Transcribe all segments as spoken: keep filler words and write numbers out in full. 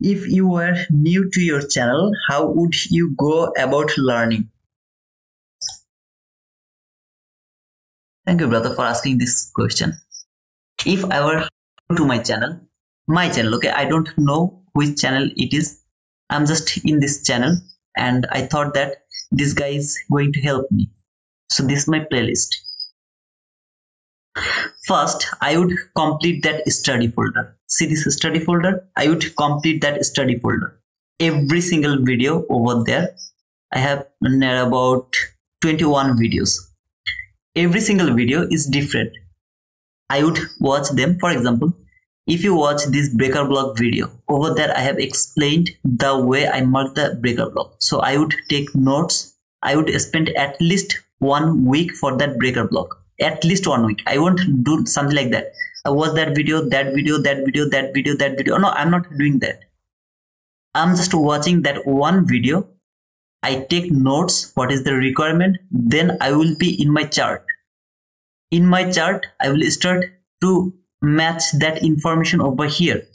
If you were new to your channel, how would you go about learning? Thank you, brother, for asking this question. If I were new to my channel, my channel, okay, I don't know which channel it is. I'm just in this channel and I thought that this guy is going to help me. So this is my playlist. First, I would complete that study folder. See this study folder? I would complete that study folder. Every single video over there. I have near about twenty-one videos. Every single video is different. I would watch them. For example, if you watch this breaker block video, over there I have explained the way I mark the breaker block. So I would take notes. I would spend at least one week for that breaker block. At least one week. I won't do something like that. I watch that video, that video, that video, that video, that video. No, I'm not doing that. I'm just watching that one video. I take notes. What is the requirement? Then I will be in my chart. In my chart, I will start to match that information over here.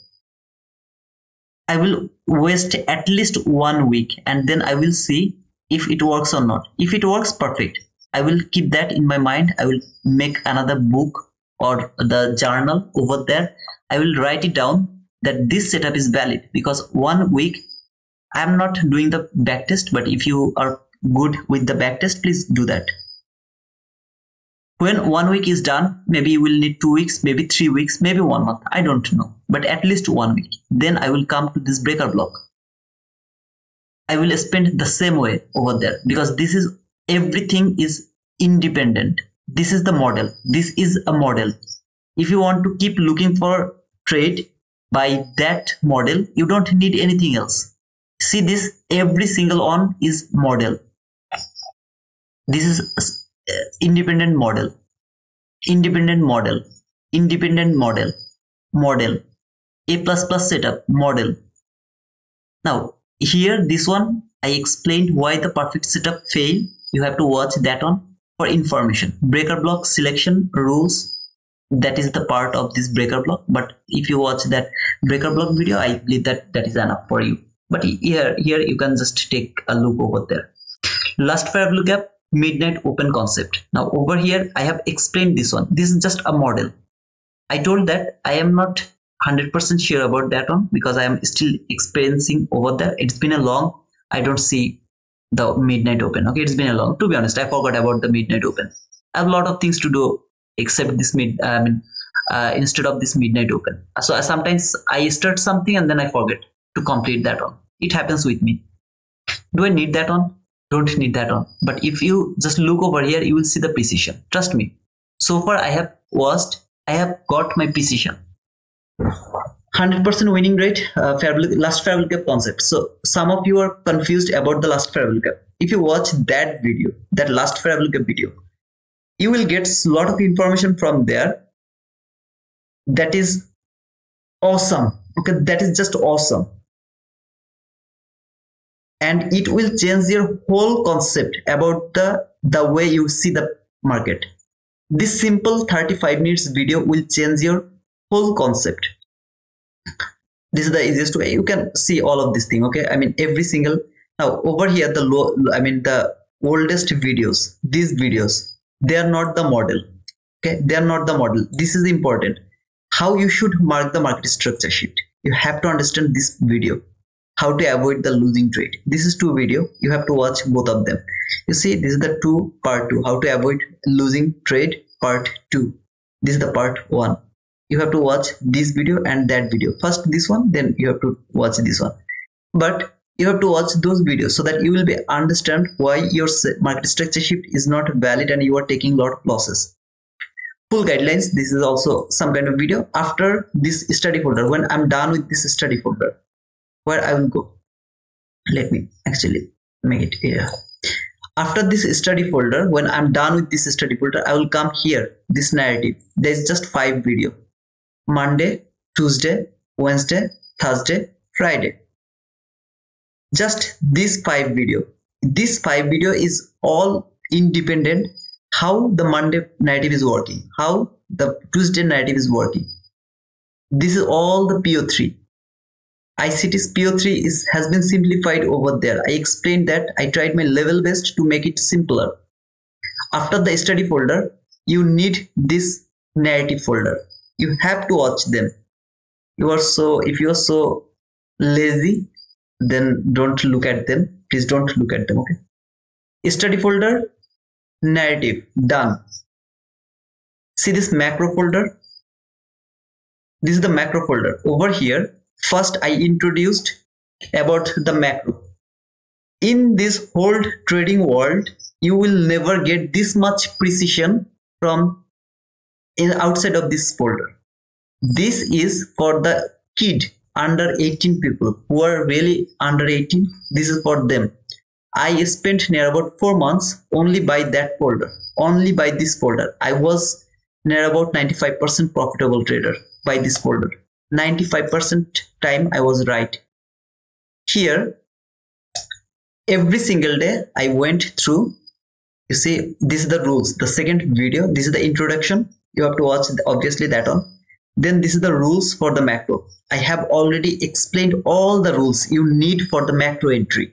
I will waste at least one week and then I will see if it works or not. If it works, perfect. I will keep that in my mind. I will make another book or the journal over there. I will write it down that this setup is valid, because one week I am not doing the backtest, but if you are good with the backtest, please do that. When one week is done, maybe you will need two weeks, maybe three weeks, maybe one month. I don't know, but at least one week. Then I will come to this breaker block. I will spend the same way over there, because this is everything is independent. This is the model. This is a model. If you want to keep looking for trade by that model, you don't need anything else. See this, every single one is model. This is independent model, independent model, independent model, model, A plus plus setup, model. Now here, this one, I explained why the perfect setup failed. You have to watch that one for information. Breaker block selection rules. That is the part of this breaker block. But if you watch that breaker block video, I believe that that is enough for you. But here, here you can just take a look over there. Last fair value gap. Midnight open concept. Now over here I have explained this one. This is just a model. I told that I am not one hundred percent sure about that one, because I am still experiencing over there. It's been a long, I don't see the midnight open. Okay, it's been a long, to be honest, I forgot about the midnight open. I have a lot of things to do except this mid, I mean uh, instead of this midnight open. So I, sometimes I start something and then I forget to complete that one. It happens with me. Do I need that one? Don't need that one. But if you just look over here, you will see the precision. Trust me. So far I have watched, I have got my precision. one hundred percent winning rate, uh, fair value, last fair value gap concept. So some of you are confused about the last fair value gap. If you watch that video, that last fair value gap video, you will get a lot of information from there. That is awesome. Okay, that is just awesome. And it will change your whole concept about the, the way you see the market. This simple thirty-five minutes video will change your whole concept. This is the easiest way. You can see all of this thing. Okay. I mean, every single, now over here, the low, I mean, the oldest videos, these videos, they are not the model. Okay. They are not the model. This is important. How you should mark the market structure sheet. You have to understand this video. How to avoid the losing trade. This is two video. You have to watch both of them. You see, this is the two part two. How to avoid losing trade part two. This is the part one. You have to watch this video and that video. First this one, then you have to watch this one. But you have to watch those videos so that you will be understand why your market structure shift is not valid and you are taking lot of losses. Full guidelines. This is also some kind of video. After this study folder, when I'm done with this study folder, where I will go, let me actually make it here. After this study folder, when I'm done with this study folder, I will come here, this narrative. There's just five video: Monday, Tuesday, Wednesday, Thursday, Friday. Just these five video. This five video is all independent. How the Monday narrative is working, how the Tuesday narrative is working. This is all the P O three. I C T's P O three is, has been simplified over there. I explained that. I tried my level best to make it simpler. After the study folder, you need this narrative folder. You have to watch them. You are so, if you are so lazy, then don't look at them. Please don't look at them. Okay. Study folder, narrative, done. See this macro folder. This is the macro folder. Over here, first I introduced about the macro. In this whole trading world, you will never get this much precision from in outside of this folder. This is for the kid under eighteen people who are really under eighteen. This is for them. I spent near about four months only by that folder, only by this folder. I was near about ninety-five percent profitable trader by this folder. ninety-five percent time I was right. Here, every single day I went through. You see, this is the rules. The second video, this is the introduction. You have to watch obviously that one. Then this is the rules for the macro. I have already explained all the rules you need for the macro entry.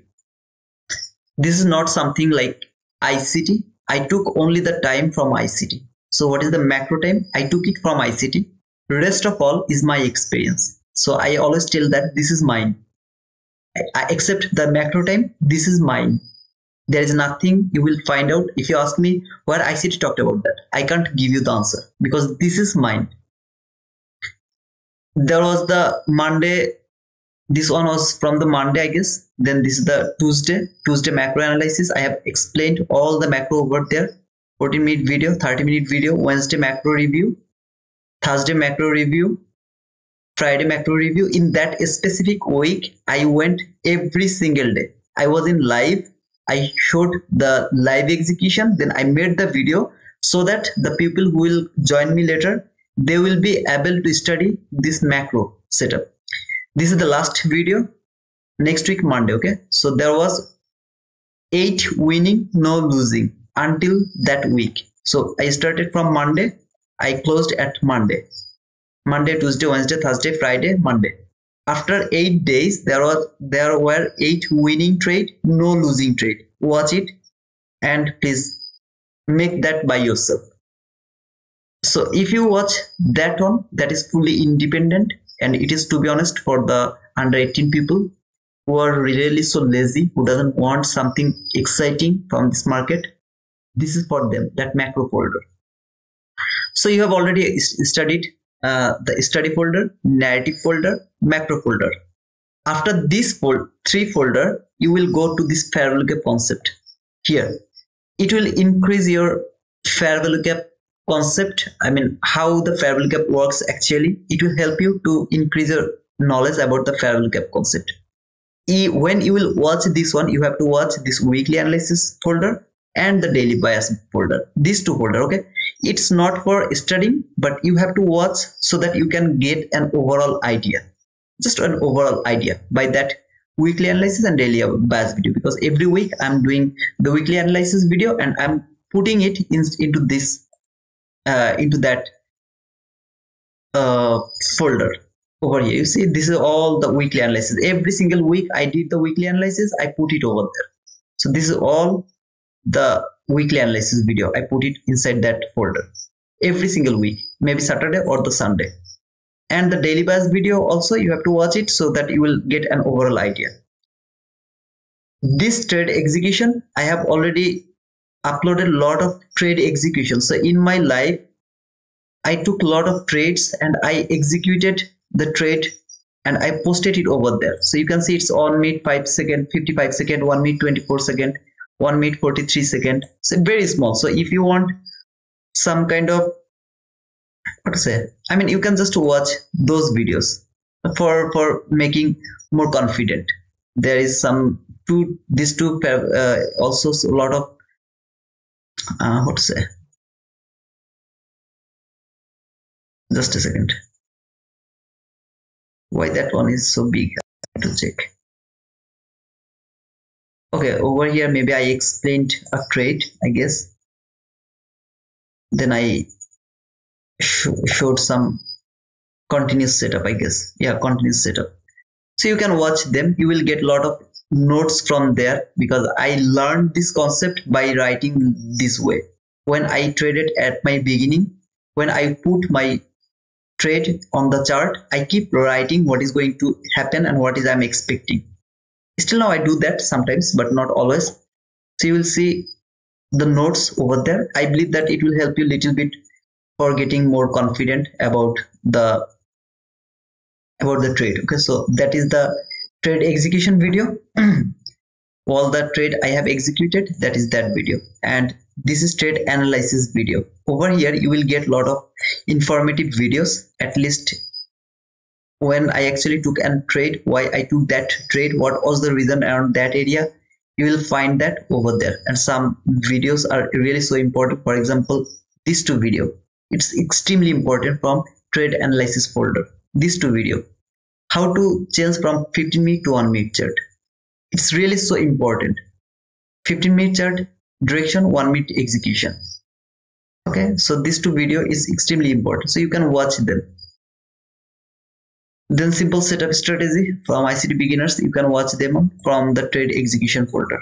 This is not something like I C T. I took only the time from I C T. So what is the macro time? I took it from I C T. Rest of all is my experience. So I always tell that this is mine. I accept the macro time. This is mine. There is nothing you will find out. If you ask me where I C T talked about that, I can't give you the answer because this is mine. There was the Monday. This one was from the Monday, I guess. Then this is the Tuesday, Tuesday macro analysis. I have explained all the macro over there. fourteen minute video, thirty minute video, Wednesday macro review, Thursday macro review, Friday macro review. In that specific week, I went every single day. I was in live. I showed the live execution. Then I made the video so that the people who will join me later, they will be able to study this macro setup. This is the last video, next week Monday, okay? So there was eight winning, no losing until that week. So I started from Monday, I closed at Monday. Monday, Tuesday, Wednesday, Thursday, Friday, Monday. After eight days, there was there were eight winning trade, no losing trade. Watch it and please make that by yourself. So if you watch that one, that is fully independent. And it is, to be honest, for the under eighteen people who are really so lazy, who doesn't want something exciting from this market. This is for them, that macro folder. So you have already studied uh, the study folder, narrative folder, macro folder. After this fold, three folder, you will go to this fair value gap concept here. It will increase your fair value gap concept. I mean, how the fair value gap works actually. It will help you to increase your knowledge about the fair value gap concept. When you will watch this one, you have to watch this weekly analysis folder and the daily bias folder. These two folder, okay? It's not for studying, but you have to watch so that you can get an overall idea. Just an overall idea by that weekly analysis and daily bias video, because every week I'm doing the weekly analysis video and I'm putting it in, into this Uh, into that uh, folder over here. You see, this is all the weekly analysis. Every single week I did the weekly analysis, I put it over there. So this is all the weekly analysis video. I put it inside that folder every single week, maybe Saturday or the Sunday. And the daily bias video also, you have to watch it so that you will get an overall idea. This trade execution, I have already uploaded a lot of trade execution. So in my life, I took a lot of trades and I executed the trade and I posted it over there. So you can see it's on mid five second, fifty-five second, one minute, twenty-four second, one minute, forty-three second. So very small. So if you want some kind of, what to say, I mean, you can just watch those videos for, for making more confident. There is some two, these two uh, also a lot of Uh, what to say? Just a second. Why that one is so big? I have to check. Okay, over here maybe I explained a trade, I guess. Then I sh showed some continuous setup, I guess. Yeah, continuous setup. So you can watch them. You will get a lot of notes from there, because I learned this concept by writing this way. When I traded at my beginning, when I put my trade on the chart, I keep writing what is going to happen and what is I'm expecting. Still now I do that sometimes, but not always. So you will see the notes over there. I believe that it will help you a little bit for getting more confident about the about the trade. Okay, so that is the trade execution video. All the trade I have executed, that is that video. And this is trade analysis video. Over here you will get a lot of informative videos, at least when I actually took a trade, why I took that trade, what was the reason around that area. You will find that over there, and some videos are really so important. For example, these two video, it's extremely important from trade analysis folder. These two video, how to change from fifteen minute to one minute chart. It's really so important. fifteen minute chart direction, one minute execution. Okay, so these two video is extremely important. So you can watch them. Then simple setup strategy from I C T beginners, you can watch them from the trade execution folder.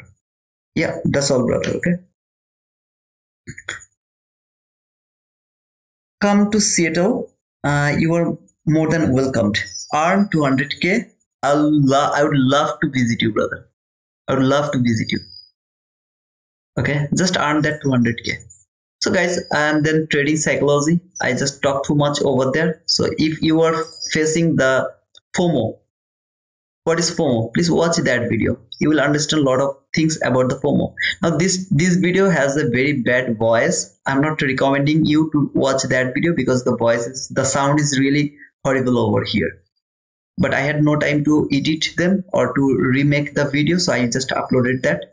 Yeah, that's all, brother. Okay, come to Seattle. Uh, you are more than welcomed. Earn two hundred K. I'll I would love to visit you, brother. I would love to visit you. Okay, just earn that two hundred K. So guys, and then trading psychology, I just talked too much over there. So if you are facing the FOMO, what is FOMO? Please watch that video. You will understand a lot of things about the FOMO. Now this, this video has a very bad voice. I'm not recommending you to watch that video because the voice is, the sound is really horrible over here. But I had no time to edit them or to remake the video, so I just uploaded that.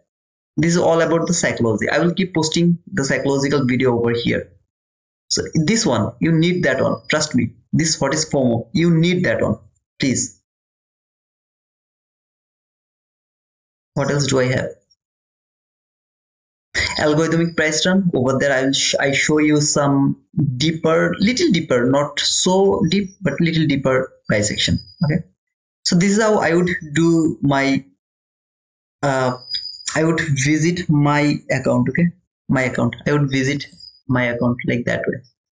This is all about the psychology. I will keep posting the psychological video over here. So this one, you need that one. Trust me. This what is FOMO. You need that one. Please. What else do I have? Algorithmic price run. Over there, I will sh I show you some deeper, little deeper, not so deep, but little deeper price action. Okay. So this is how I would do my uh, I would visit my account. Okay, my account. I would visit my account like that way.